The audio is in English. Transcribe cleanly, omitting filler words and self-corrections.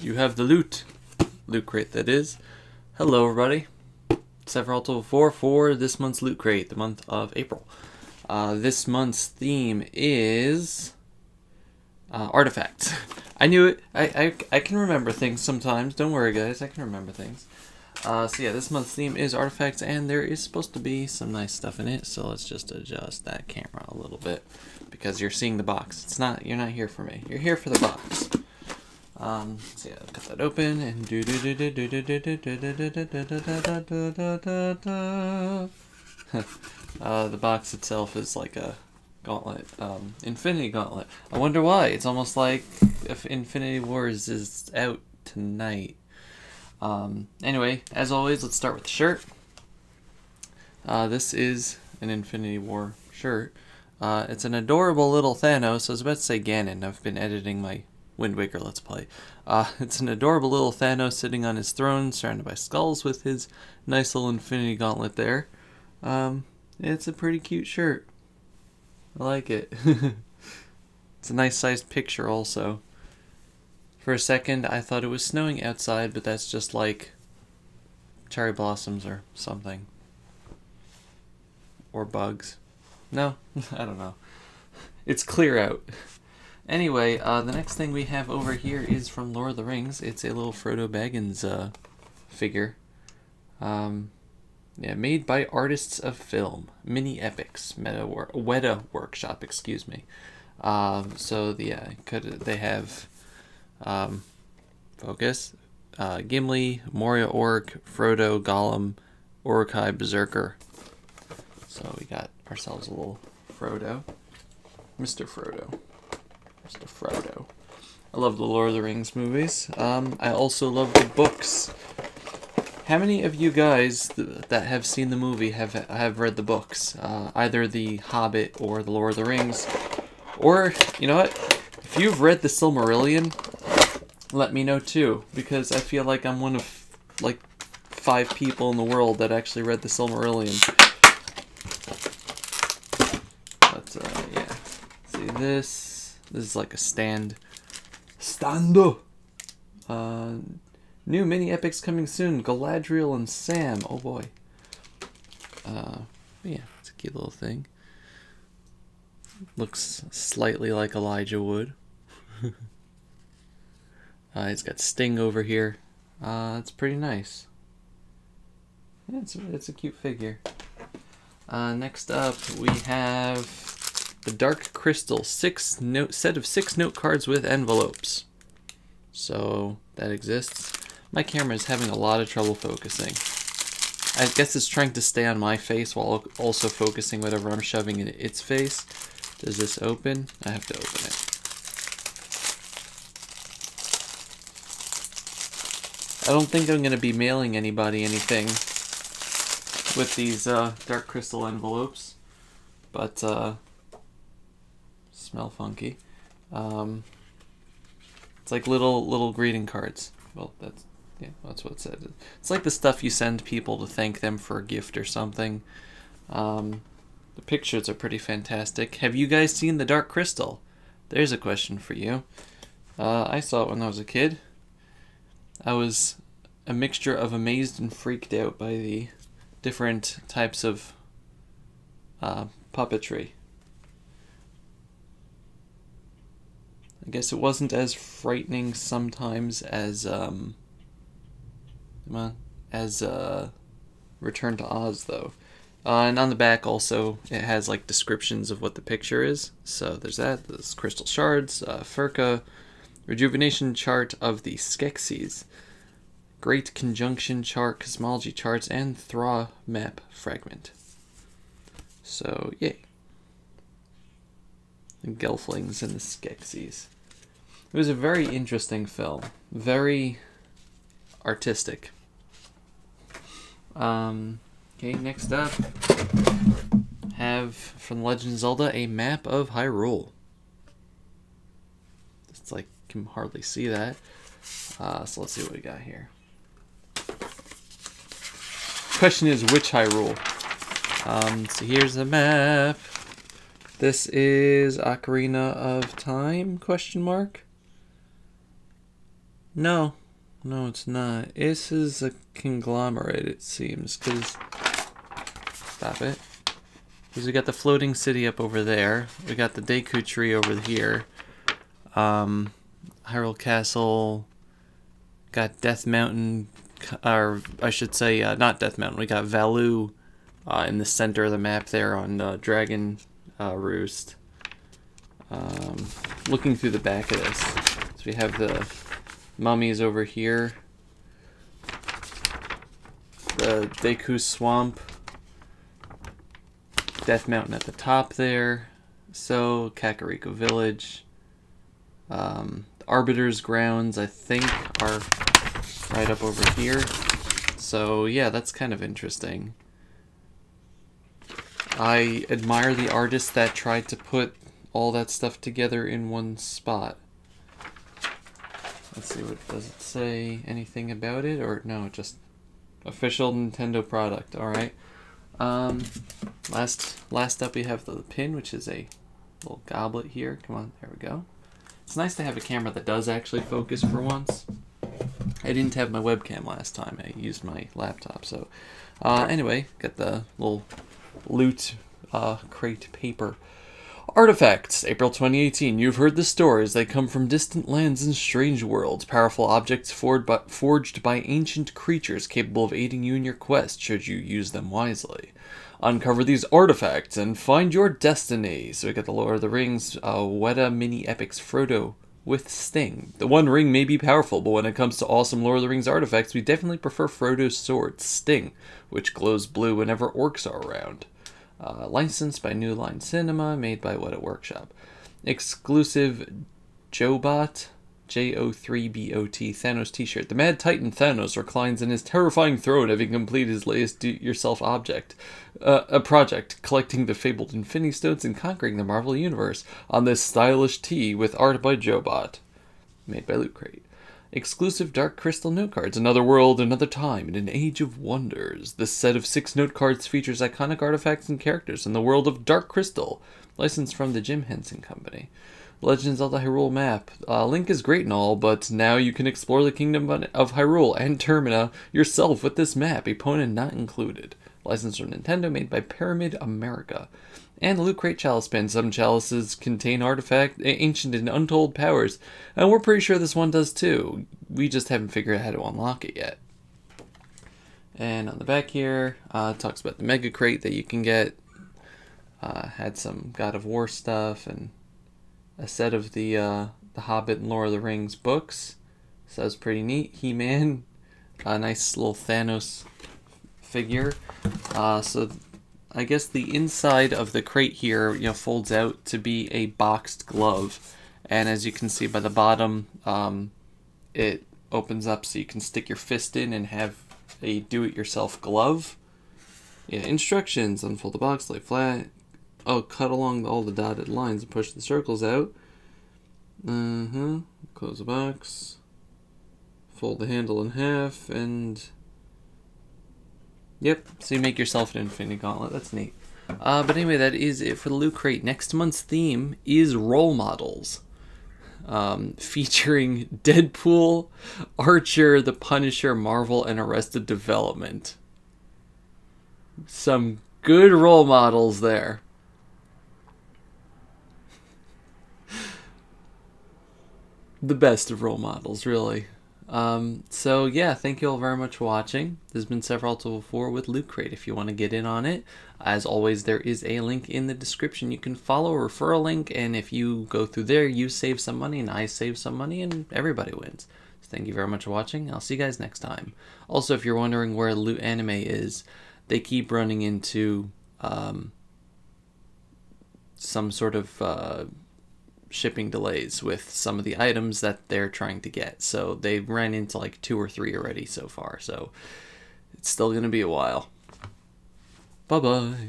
You have the loot crate, that is. Hello everybody, Severalto4 for this month's loot crate, the month of April. This month's theme is Artifacts. I knew it. I can remember things sometimes, don't worry guys, I can remember things. So yeah, this month's theme is Artifacts, and there is supposed to be some nice stuff in it, so let's just adjust that camera a little bit, because you're seeing the box. You're not here for me, you're here for the box. So yeah, cut that open and the box itself is like a gauntlet, Infinity Gauntlet. I wonder why. It's almost like if Infinity Wars is out tonight. Anyway, as always, let's start with the shirt. This is an Infinity War shirt. It's an adorable little Thanos. I was about to say Ganon. I've been editing my Wind Waker Let's Play. It's an adorable little Thanos sitting on his throne, surrounded by skulls, with his nice little Infinity Gauntlet there. It's a pretty cute shirt. I like it. It's a nice sized picture also. For a second I thought it was snowing outside, but that's just like cherry blossoms or something. Or bugs. No, I don't know. It's clear out. Anyway, the next thing we have over here is from Lord of the Rings. It's a little Frodo Baggins figure. Yeah, made by Artists of Film. Mini Epics. Weta Workshop, excuse me. They have focus. Gimli, Moria Orc, Frodo, Gollum, Orkai Berserker. So we got ourselves a little Frodo. Mr. Frodo. To Frodo. I love the Lord of the Rings movies. I also love the books. How many of you guys that have seen the movie have read the books? Either The Hobbit or The Lord of the Rings. Or, you know what? If you've read The Silmarillion, let me know too, because I feel like I'm one of like 5 people in the world that actually read The Silmarillion. But, yeah. See this. This is like a stand. Stando! New mini-epics coming soon. Galadriel and Sam. Oh boy. Yeah, it's a cute little thing. Looks slightly like Elijah Wood. He's got Sting over here. It's pretty nice. Yeah, it's a cute figure. Next up, we have the Dark Crystal set of 6 note cards with envelopes. So that exists. My camera is having a lot of trouble focusing. I guess it's trying to stay on my face while also focusing whatever I'm shoving in its face. Does this open? I have to open it. I don't think I'm going to be mailing anybody anything with these Dark Crystal envelopes, but smell funky. It's like little greeting cards. Well, that's what it said. It's like the stuff you send people to thank them for a gift or something. The pictures are pretty fantastic. Have you guys seen The Dark Crystal? There's a question for you. I saw it when I was a kid. I was a mixture of amazed and freaked out by the different types of puppetry. I guess it wasn't as frightening sometimes as Return to Oz though. And on the back also it has like descriptions of what the picture is. So there's that. There's crystal shards, Furka, rejuvenation chart of the Skeksis, great conjunction chart, cosmology charts, and Thra map fragment. So yay. The Gelflings and the Skeksis. It was a very interesting film. Very artistic. Okay, next up, have from The Legend of Zelda a map of Hyrule. It's like can hardly see that. So let's see what we got here. Question is which Hyrule? So here's the map. This is Ocarina of Time? No. No, it's not. This is a conglomerate, it seems, because... Stop it. Because we got the floating city up over there. We got the Deku Tree over here. Hyrule Castle. Got Death Mountain. Or, I should say, not Death Mountain. We got Valu in the center of the map there on Dragon Roost. Looking through the back of this. So we have the mummies over here. The Deku Swamp. Death Mountain at the top there. So, Kakariko Village. Arbiter's Grounds, I think, are right up over here. So, yeah, that's kind of interesting. I admire the artists that tried to put all that stuff together in one spot. Let's see, what does it say? Anything about it? Or, no, just official Nintendo product. Alright. Last up we have the pin, which is a little goblet here. Come on, there we go. It's nice to have a camera that does actually focus for once. I didn't have my webcam last time. I used my laptop. So, anyway, got the little loot crate paper. Artifacts, April 2018. You've heard the stories. They come from distant lands and strange worlds. Powerful objects forged by ancient creatures capable of aiding you in your quest, should you use them wisely. Uncover these artifacts and find your destiny. So we got the Lord of the Rings, Weta Mini Epics Frodo with Sting. The One Ring may be powerful, but when it comes to awesome Lord of the Rings artifacts, we definitely prefer Frodo's sword, Sting, which glows blue whenever orcs are around. Licensed by New Line Cinema, made by Weta Workshop. Exclusive Joebot, J-O-3-B-O-T, Thanos t-shirt. The mad titan Thanos reclines in his terrifying throne, having completed his latest do-it-yourself project, collecting the fabled Infinity Stones and conquering the Marvel Universe on this stylish tee with art by Joebot, made by Loot Crate. Exclusive Dark Crystal note cards. Another world, another time, in an age of wonders. This set of 6 note cards features iconic artifacts and characters in the world of Dark Crystal, licensed from the Jim Henson Company. Legends of the Hyrule map. Link is great and all, but now you can explore the Kingdom of Hyrule and Termina yourself with this map, Epona not included. Licensed from Nintendo, made by Pyramid America. And Loot Crate Chalice Pin. Some chalices contain ancient and untold powers, and we're pretty sure this one does too. We just haven't figured out how to unlock it yet. And on the back here, it talks about the Mega Crate that you can get. Had some God of War stuff, and a set of the Hobbit and Lord of the Rings books. So that was pretty neat. He-Man, a nice little Thanos figure. So I guess the inside of the crate here, you know, folds out to be a boxed glove, and as you can see by the bottom, it opens up so you can stick your fist in and have a do-it-yourself glove. Yeah, instructions: unfold the box, lay flat. Oh, cut along all the dotted lines and push the circles out. Close the box. Fold the handle in half, and... Yep, so you make yourself an Infinity Gauntlet. That's neat. But anyway, that is it for the Loot Crate. Next month's theme is Role Models, featuring Deadpool, Archer, The Punisher, Marvel, and Arrested Development. Some good role models there. The best of role models, really. So yeah, thank you all very much for watching. There's been several to before with Loot Crate. If you want to get in on it, as always, there is a link in the description. You can follow or refer a link, and if you go through there, you save some money and I save some money and everybody wins. So thank you very much for watching. I'll see you guys next time. Also, if you're wondering where Loot Anime is, they keep running into some sort of shipping delays with some of the items that they're trying to get, so they ran into like 2 or 3 already so far, so it's still gonna be a while. Bye bye.